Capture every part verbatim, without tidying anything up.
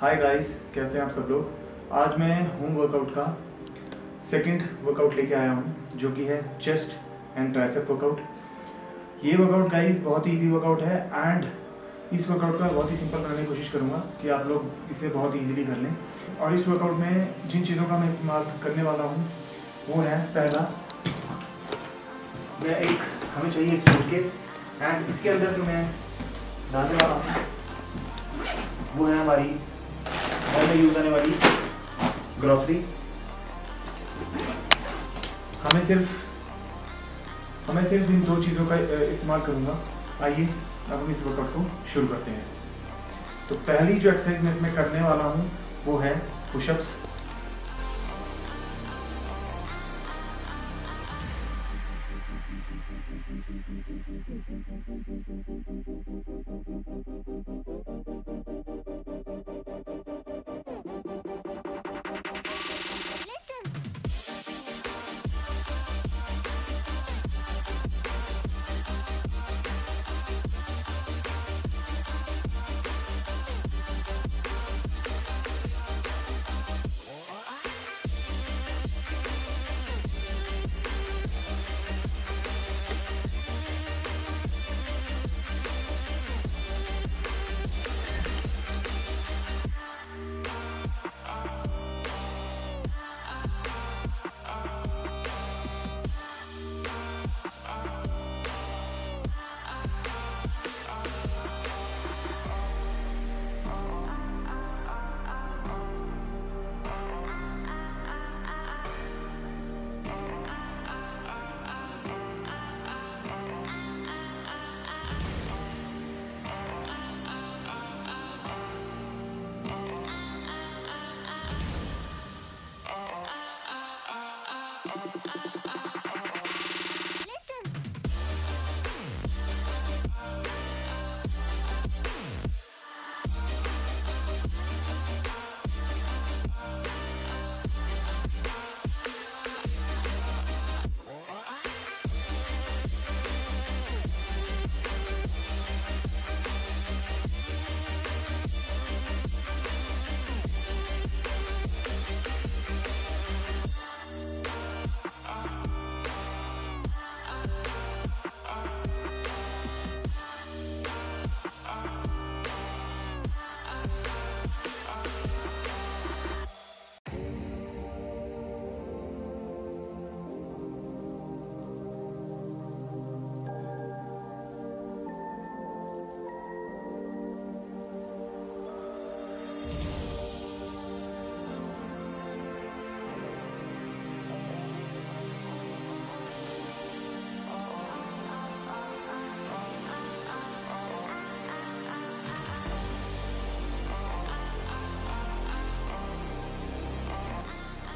Hi guys, कैसे हैं आप सब लोग। आज मैं होम वर्कआउट का सेकंड वर्कआउट लेके आया हूँ जो कि है चेस्ट एंड ट्राइसेप वर्कआउट। ये वर्कआउट गाइस बहुत ही इजी वर्कआउट है एंड इस वर्कआउट को मैं बहुत ही सिंपल बनाने की कोशिश करूँगा कि आप लोग इसे बहुत ईजिली कर लें। और इस वर्कआउट में जिन चीज़ों का मैं इस्तेमाल करने वाला हूँ वो है, पहला मैं एक हमें चाहिए एक सूटकेस एंड इसके अंदर जो मैं डालने वाला हूँ वो है हमारी घर में यूज आने वाली ग्रॉसरी। हमें सिर्फ हमें सिर्फ इन दो चीज़ों का इस्तेमाल करूँगा। आइए अब हम इस वर्कआउट को शुरू करते हैं। तो पहली जो एक्सरसाइज मैं इसमें करने वाला हूँ वो है पुशअप्स।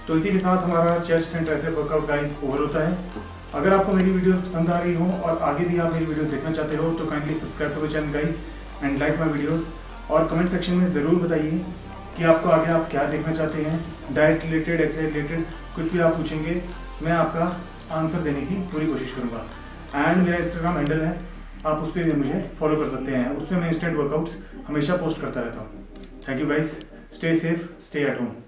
तो इसी के साथ हमारा chest and tricep workout guys over होता है। अगर आपको मेरी वीडियोस पसंद आ रही हो और आगे भी आप मेरी वीडियोस देखना चाहते हो तो kindly subscribe to my channel guys and like my videos. और कमेंट सेक्शन में ज़रूर बताइए कि आपको आगे आप क्या देखना चाहते हैं, डाइट रिलेटेड, एक्सरसाइज रिलेटेड, कुछ भी आप पूछेंगे मैं आपका आंसर देने की पूरी कोशिश करूँगा। एंड मेरा इंस्टाग्राम हैंडल है, आप उस पर भी मुझे फॉलो कर सकते हैं। उस पर मैं इंस्टेंट वर्कआउट्स हमेशा पोस्ट करता रहता हूँ। Thank you guys, stay safe, stay at home.